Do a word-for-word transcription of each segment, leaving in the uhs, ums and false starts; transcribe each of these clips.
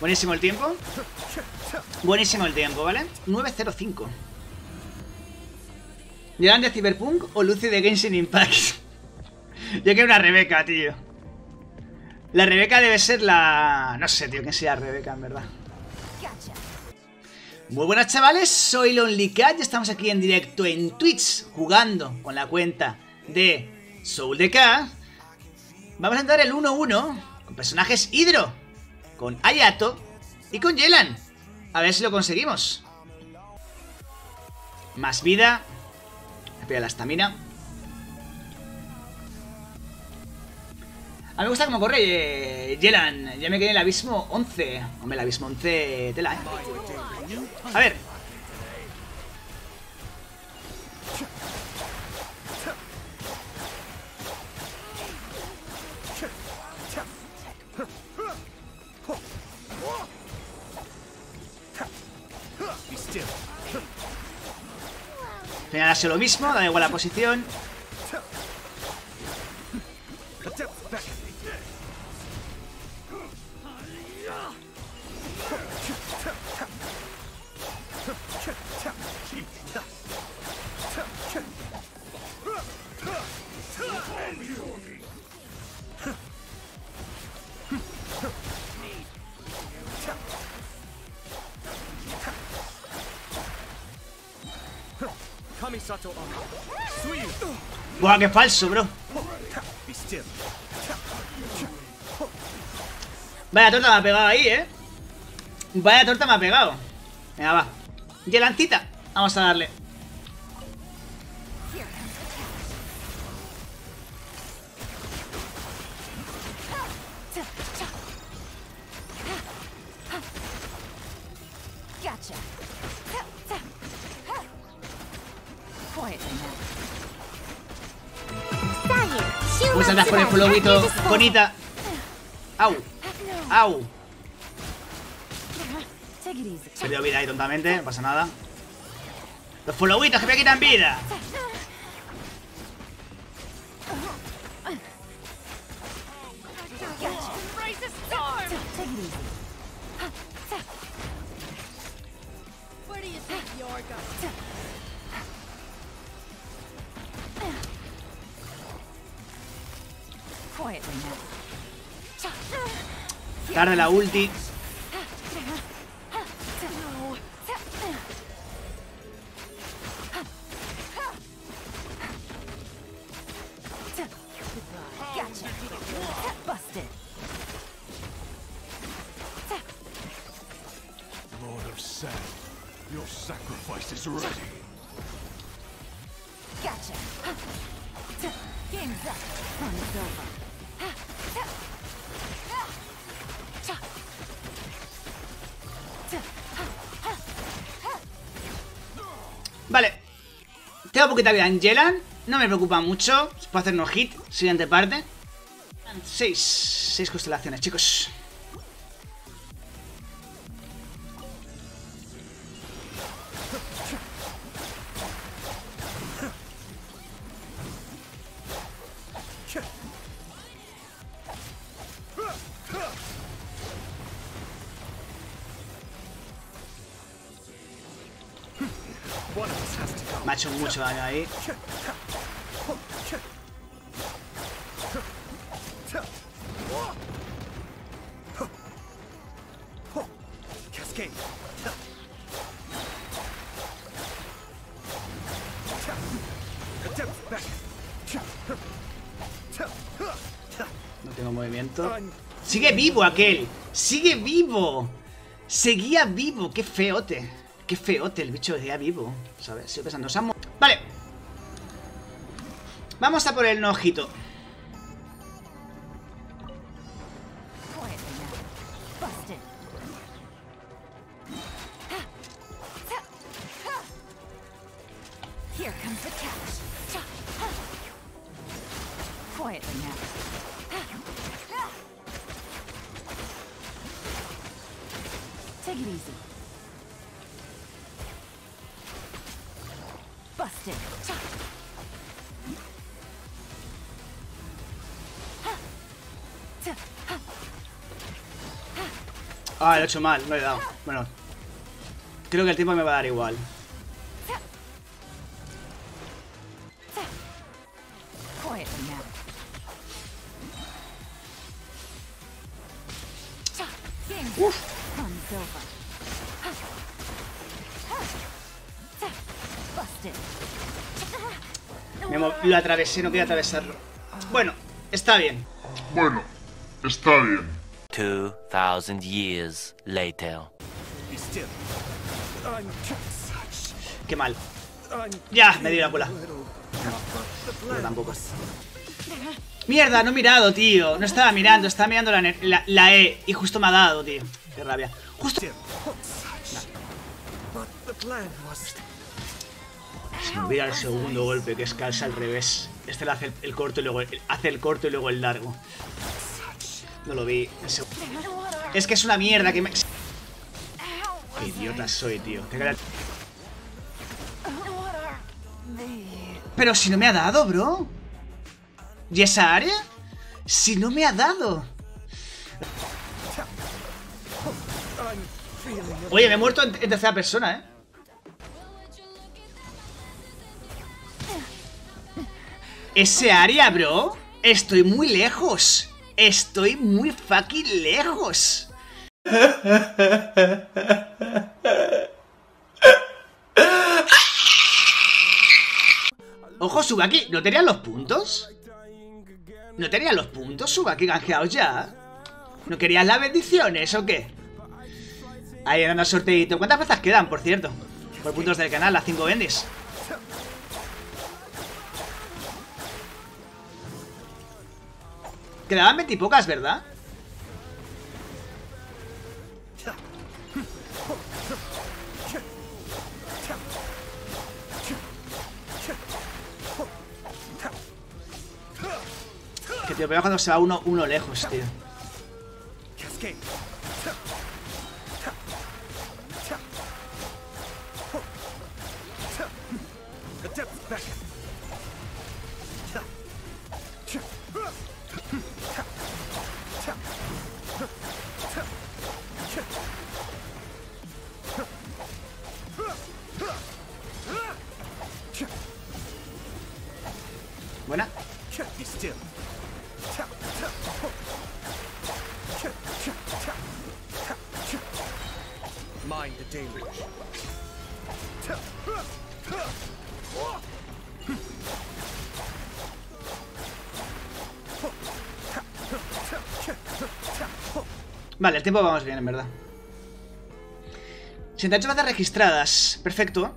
Buenísimo el tiempo. Buenísimo el tiempo, ¿vale? nueve cero cinco. ¿Yelan de Cyberpunk o Lucy de Genshin Impact? Yo quiero una Rebeca, tío. La Rebeca debe ser la... No sé, tío, que sea Rebeca, en verdad. Muy buenas, chavales. Soy LonelyCat y estamos aquí en directo en Twitch jugando con la cuenta de SoulDK. Vamos a entrar el uno uno con personajes Hydro, con Ayato y con Yelan. A ver si lo conseguimos. Más vida. Me pega la estamina. A mí me gusta cómo corre eh, Yelan. Ya me quedé en el abismo once. Hombre, el abismo once tela, ¿eh? A ver. Al final ha sido lo mismo, da igual la posición. Buah, qué falso, bro. Vaya torta me ha pegado ahí, eh. Vaya torta me ha pegado. Venga, va. Yelancita. Vamos a darle. Muchas gracias por el followito, bonita. Au, au. Perdió vida ahí tontamente, no pasa nada. Los followitos que me quitan vida. Tarde la ulti. Vale. Tengo poquita vida en Yelan. No me preocupa mucho. Puedo hacernos hit. Siguiente parte. Seis. Seis constelaciones, chicos. Me ha hecho mucho daño ahí. No tengo movimiento. Sigue vivo aquel. Sigue vivo. Seguía vivo. Qué feote. Qué feote, el bicho de ya vivo, ¿sabes? Estoy pensando, se han muerto. Vale. Vamos a por el nojito. Busted. Ah, lo he hecho mal, no le he dado. Bueno, creo que el tiempo me va a dar igual. Uf. Me lo atravesé, no quería atravesarlo. Bueno, está bien. Bueno, está bien. Two thousand years later. Qué mal. Ya, me dio la bola. No, tampoco. Mierda, no he mirado, tío. No estaba mirando, estaba mirando la, la, la E. Y justo me ha dado, tío. Qué rabia. Justo. Se me olvida el segundo golpe, que es calza al revés. Este le hace el, el corto y luego el, hace el corto y luego el largo. No lo vi. Es que es una mierda que me... Qué idiota soy, tío. Pero si no me ha dado, bro. ¿Y esa área? Si no me ha dado. Oye, me he muerto en, en tercera persona, eh. Ese área, bro. Estoy muy lejos. Estoy muy fucking lejos. Ojo, Tsubaki, ¿no tenían los puntos? ¿No tenían los puntos, Tsubaki, canjeados ya? ¿No querías las bendiciones o qué? Ahí dando el sorteito. ¿Cuántas plazas quedan, por cierto? Por puntos del canal, las cinco bendis. Quedaban veintipocas, ¿verdad? Que tío, pero cuando se va uno, uno lejos, tío. Buena. Vale, el tiempo vamos bien, en verdad. setenta y ocho batallas registradas. Perfecto.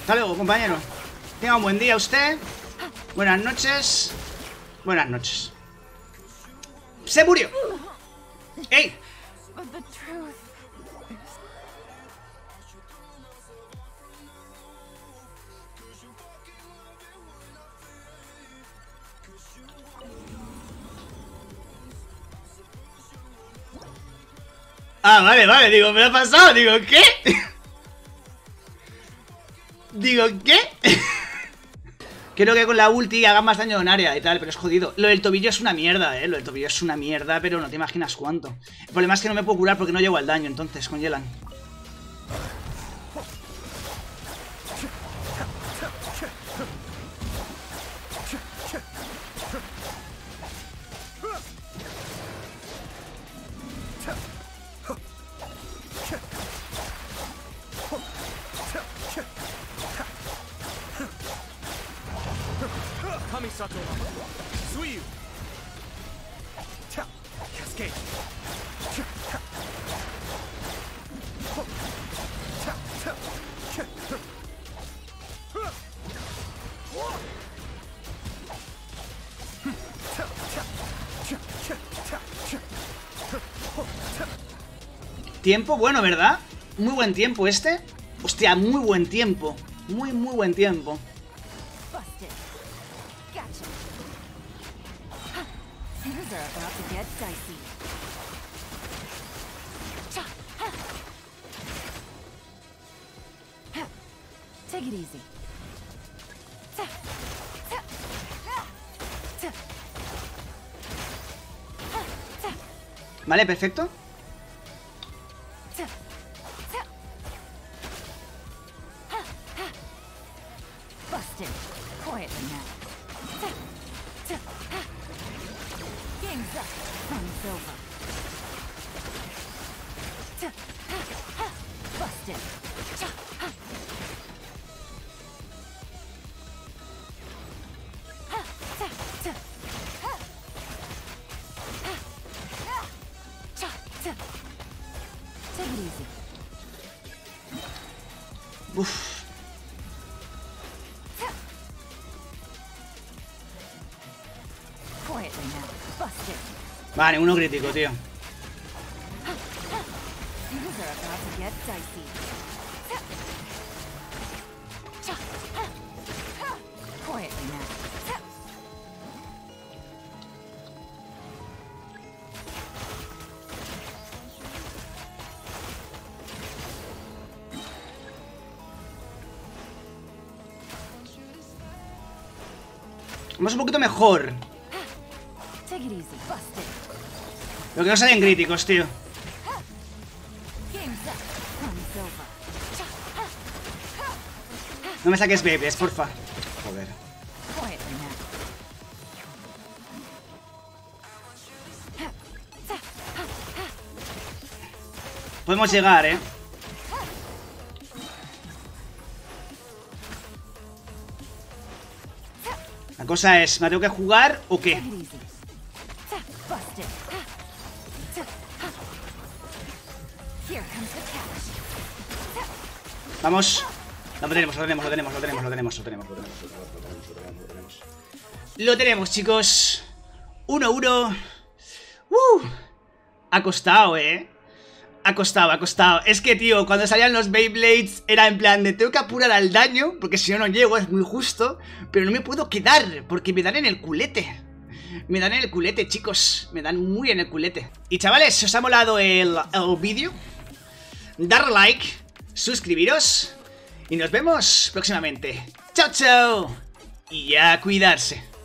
Hasta luego, compañero. Tenga un buen día usted. Buenas noches. Buenas noches. ¡Se murió! ¡Ey! Ah, vale, vale, digo, me lo ha pasado, digo, ¿qué? Digo, ¿qué? Quiero que con la ulti haga más daño en área y tal, pero es jodido. Lo del tobillo es una mierda, eh. Lo del tobillo es una mierda, pero no te imaginas cuánto. El problema es que no me puedo curar porque no llego al daño, entonces, con Yelan. Tiempo bueno, ¿verdad? Muy buen tiempo este. Hostia, muy buen tiempo. Muy, muy buen tiempo. Vale, perfecto. Uf. Vale, uno crítico, tío. Vamos un poquito mejor. Lo que no salen críticos, tío. No me saques Beyblades, porfa. Joder. Podemos llegar, eh. La cosa es, ¿me tengo que jugar o qué? Vamos. Lo tenemos, lo tenemos, lo tenemos, lo tenemos, lo tenemos, lo tenemos, lo tenemos, lo tenemos, lo tenemos, lo tenemos, lo tenemos. Lo tenemos, chicos. uno uno. ¡Uh! Ha costado, eh. Ha costado, ha costado. Es que, tío, cuando salían los Beyblades era en plan de tengo que apurar al daño, porque si no, no llego, es muy justo. Pero no me puedo quedar, porque me dan en el culete. Me dan en el culete, chicos. Me dan muy en el culete. Y chavales, si os ha molado el, el vídeo, darle like, suscribiros y nos vemos próximamente. Chao, chao. Y a cuidarse.